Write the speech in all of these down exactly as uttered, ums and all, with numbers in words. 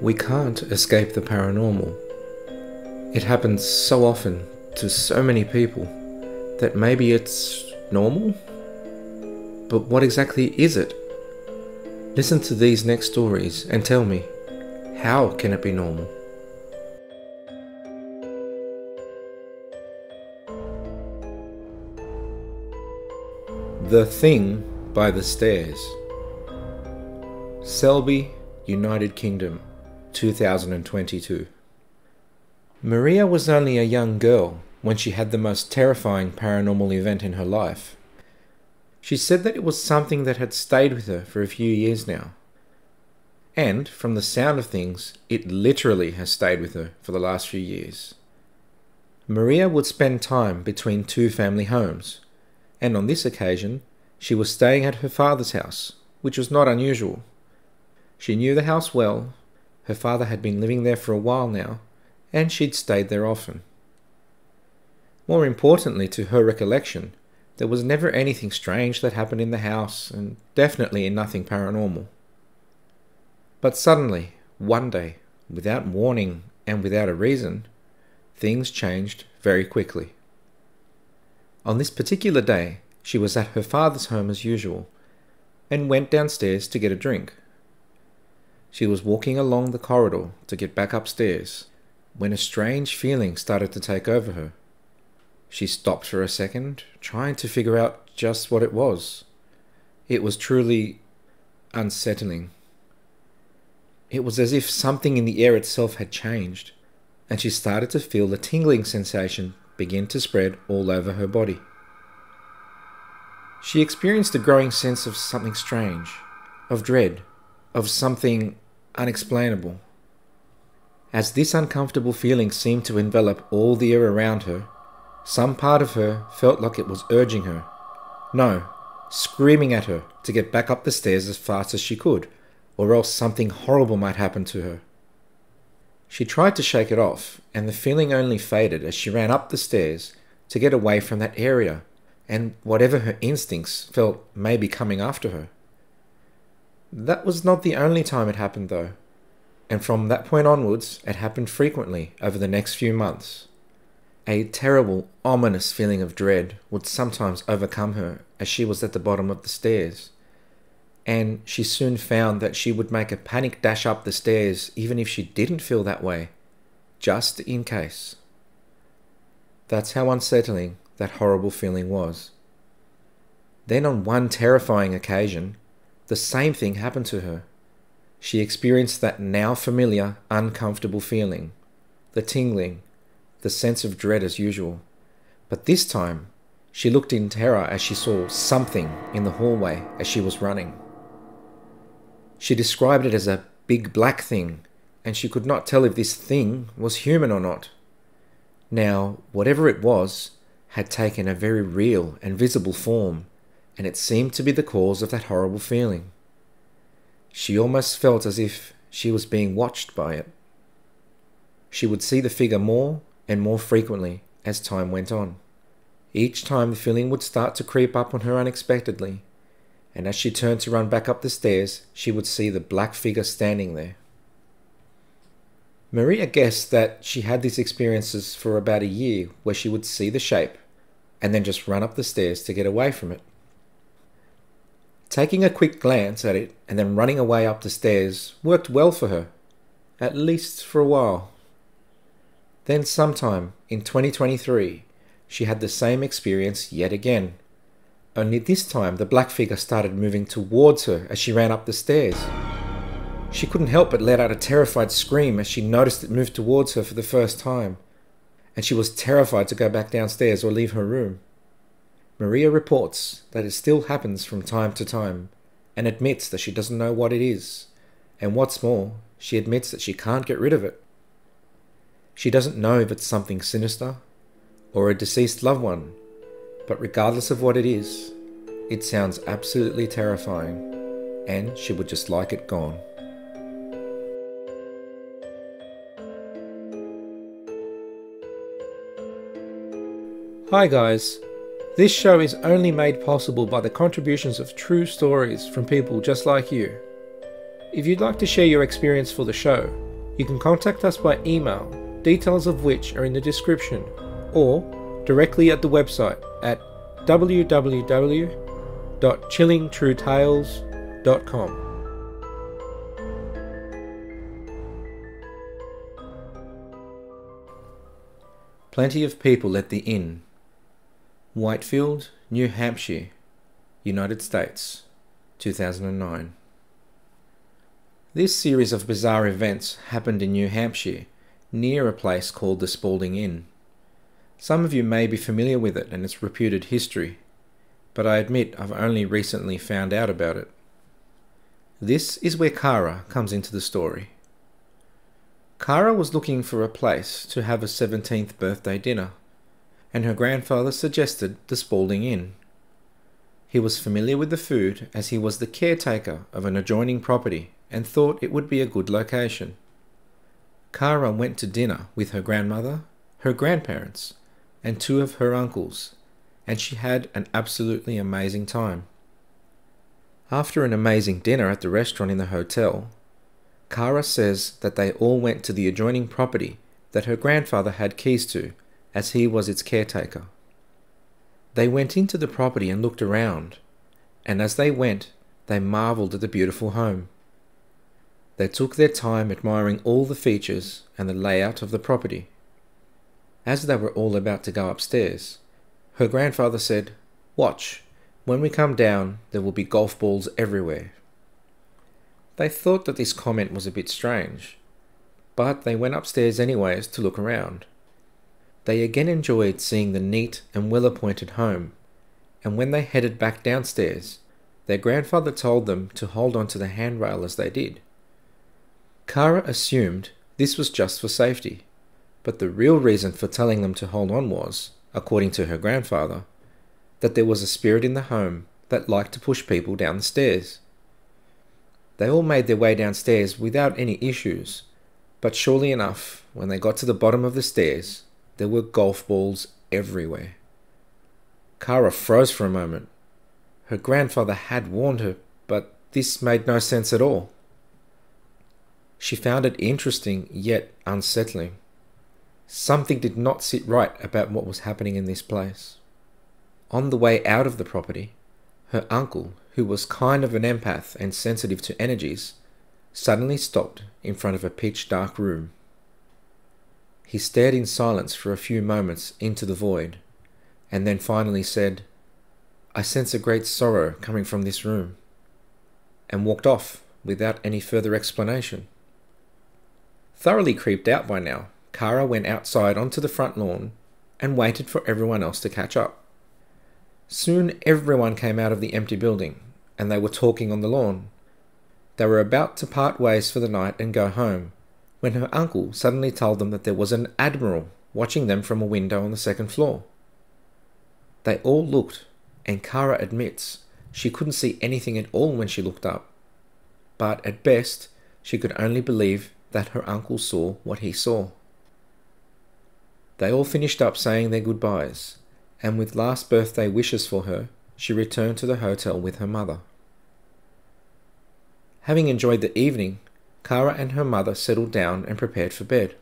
We can't escape the paranormal. It happens so often to so many people that maybe it's normal? But what exactly is it? Listen to these next stories and tell me, how can it be normal? The Thing by the Stairs, Selby, United Kingdom, two thousand twenty-two. Maria was only a young girl when she had the most terrifying paranormal event in her life. She said that it was something that had stayed with her for a few years now. And, from the sound of things, it literally has stayed with her for the last few years. Maria would spend time between two family homes, and on this occasion, she was staying at her father's house, which was not unusual. She knew the house well, her father had been living there for a while now, and she'd stayed there often. More importantly to her recollection, there was never anything strange that happened in the house, and definitely nothing paranormal. But suddenly, one day, without warning and without a reason, things changed very quickly. On this particular day, she was at her father's home as usual, and went downstairs to get a drink. She was walking along the corridor to get back upstairs, when a strange feeling started to take over her. She stopped for a second, trying to figure out just what it was. It was truly unsettling. It was as if something in the air itself had changed, and she started to feel the tingling sensation begin to spread all over her body. She experienced a growing sense of something strange, of dread, of something unexplainable. As this uncomfortable feeling seemed to envelop all the air around her, some part of her felt like it was urging her, no, screaming at her to get back up the stairs as fast as she could, or else something horrible might happen to her. She tried to shake it off, and the feeling only faded as she ran up the stairs to get away from that area, and whatever her instincts felt may be coming after her. That was not the only time it happened though, and from that point onwards it happened frequently over the next few months. A terrible, ominous feeling of dread would sometimes overcome her as she was at the bottom of the stairs, and she soon found that she would make a panic dash up the stairs even if she didn't feel that way, just in case. That's how unsettling that horrible feeling was. Then on one terrifying occasion, the same thing happened to her. She experienced that now familiar, uncomfortable feeling, the tingling, the sense of dread as usual, but this time she looked in terror as she saw something in the hallway as she was running. She described it as a big black thing, and she could not tell if this thing was human or not. Now, whatever it was had taken a very real and visible form, and it seemed to be the cause of that horrible feeling. She almost felt as if she was being watched by it. She would see the figure more and more frequently as time went on. Each time the feeling would start to creep up on her unexpectedly, and as she turned to run back up the stairs, she would see the black figure standing there. Maria guessed that she had these experiences for about a year where she would see the shape and then just run up the stairs to get away from it. Taking a quick glance at it and then running away up the stairs worked well for her, at least for a while. Then sometime in twenty twenty-three, she had the same experience yet again. Only this time the black figure started moving towards her as she ran up the stairs. She couldn't help but let out a terrified scream as she noticed it move towards her for the first time, and she was terrified to go back downstairs or leave her room. Maria reports that it still happens from time to time, and admits that she doesn't know what it is, and what's more, she admits that she can't get rid of it. She doesn't know if it's something sinister or a deceased loved one, but regardless of what it is, it sounds absolutely terrifying, and she would just like it gone. Hi guys, this show is only made possible by the contributions of true stories from people just like you. If you'd like to share your experience for the show, You can contact us by email, details of which are in the description, or directly at the website at w w w dot chilling true tales dot com. Plenty of people at the inn. Whitefield, New Hampshire, United States, two thousand nine. This series of bizarre events happened in New Hampshire, near a place called the Spalding Inn. Some of you may be familiar with it and its reputed history, but I admit I've only recently found out about it. This is where Cara comes into the story. Cara was looking for a place to have a seventeenth birthday dinner, and her grandfather suggested the Spalding Inn. He was familiar with the food as he was the caretaker of an adjoining property and thought it would be a good location. Cara went to dinner with her grandmother, her grandparents, and two of her uncles, and she had an absolutely amazing time. After an amazing dinner at the restaurant in the hotel, Cara says that they all went to the adjoining property that her grandfather had keys to, as he was its caretaker. They went into the property and looked around, and as they went, they marvelled at the beautiful home. They took their time admiring all the features and the layout of the property. As they were all about to go upstairs, her grandfather said, "Watch, when we come down, there will be golf balls everywhere." They thought that this comment was a bit strange, but they went upstairs anyways to look around. They again enjoyed seeing the neat and well-appointed home, and when they headed back downstairs, their grandfather told them to hold on to the handrail as they did. Cara assumed this was just for safety, but the real reason for telling them to hold on was, according to her grandfather, that there was a spirit in the home that liked to push people down the stairs. They all made their way downstairs without any issues, but surely enough, when they got to the bottom of the stairs, there were golf balls everywhere. Cara froze for a moment. Her grandfather had warned her, but this made no sense at all. She found it interesting yet unsettling. Something did not sit right about what was happening in this place. On the way out of the property, her uncle, who was kind of an empath and sensitive to energies, suddenly stopped in front of a pitch-dark room. He stared in silence for a few moments into the void, and then finally said, "I sense a great sorrow coming from this room," and walked off without any further explanation. Thoroughly creeped out by now, Cara went outside onto the front lawn and waited for everyone else to catch up. Soon everyone came out of the empty building, and they were talking on the lawn. They were about to part ways for the night and go home, when her uncle suddenly told them that there was an admiral watching them from a window on the second floor. They all looked, and Cara admits she couldn't see anything at all when she looked up, but at best she could only believe that her uncle saw what he saw. They all finished up saying their goodbyes, and with last birthday wishes for her, she returned to the hotel with her mother. Having enjoyed the evening, Cara and her mother settled down and prepared for bed.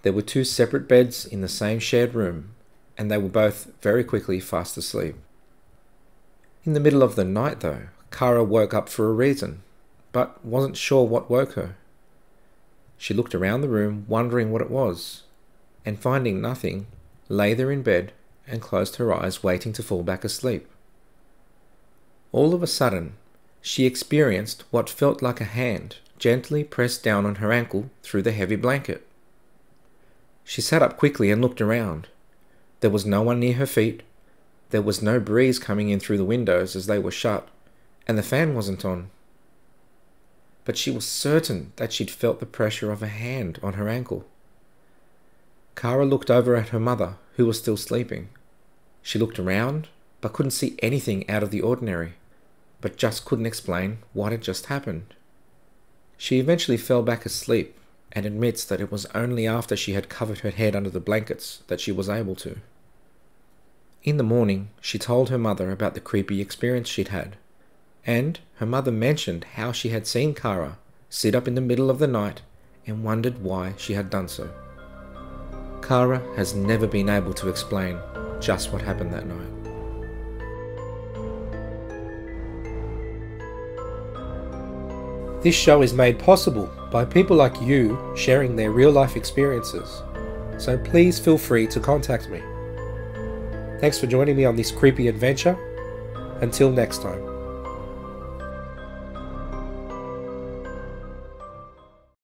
There were two separate beds in the same shared room, and they were both very quickly fast asleep. In the middle of the night, though, Cara woke up for a reason, but wasn't sure what woke her. She looked around the room, wondering what it was, and finding nothing, lay there in bed and closed her eyes, waiting to fall back asleep. All of a sudden, she experienced what felt like a hand gently pressed down on her ankle through the heavy blanket. She sat up quickly and looked around. There was no one near her feet. There was no breeze coming in through the windows as they were shut, and the fan wasn't on. But she was certain that she'd felt the pressure of a hand on her ankle. Cara looked over at her mother, who was still sleeping. She looked around, but couldn't see anything out of the ordinary, but just couldn't explain what had just happened. She eventually fell back asleep and admits that it was only after she had covered her head under the blankets that she was able to. In the morning, she told her mother about the creepy experience she'd had, and her mother mentioned how she had seen Cara sit up in the middle of the night and wondered why she had done so. Kara has never been able to explain just what happened that night. This show is made possible by people like you sharing their real-life experiences, so please feel free to contact me. Thanks for joining me on this creepy adventure. Until next time.